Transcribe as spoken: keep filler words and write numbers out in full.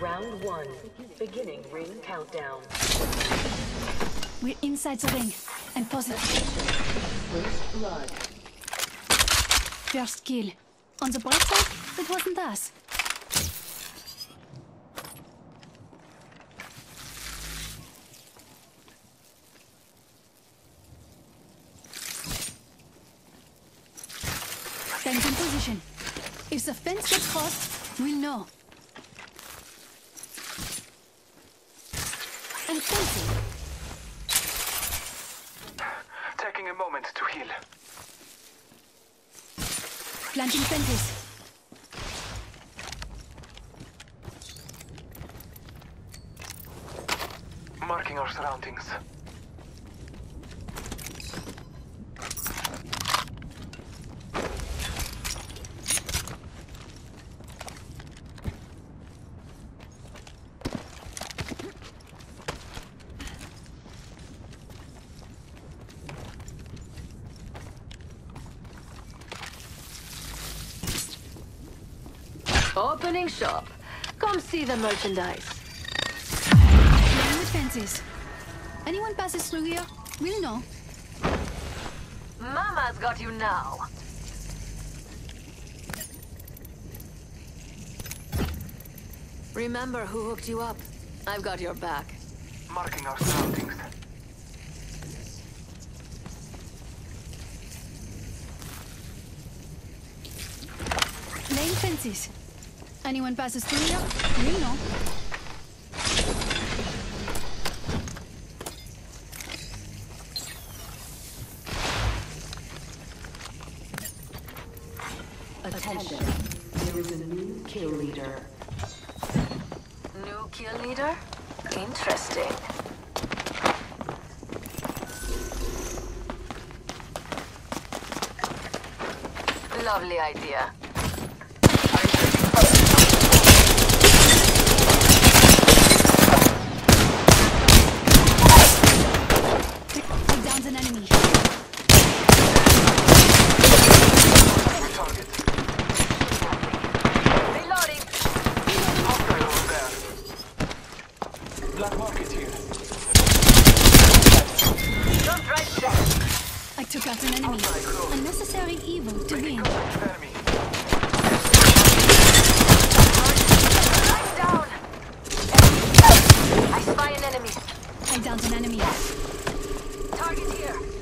Round one, beginning ring countdown. We're inside the ring, and positive. First blood. First kill. On the bright side, it wasn't us. Fence in position. If the fence gets crossed, we'll know. And fencing. Taking a moment to heal. Planting fences. Marking our surroundings. Opening shop. Come see the merchandise. Playing with fences. Anyone passes through here, we'll know. Mama's got you now. Remember who hooked you up. I've got your back. Marking our surroundings. Playing fences. Anyone passes through here? You know. Attention. There is a new kill leader. New kill leader? Interesting. Lovely idea. Downed an enemy. Target here.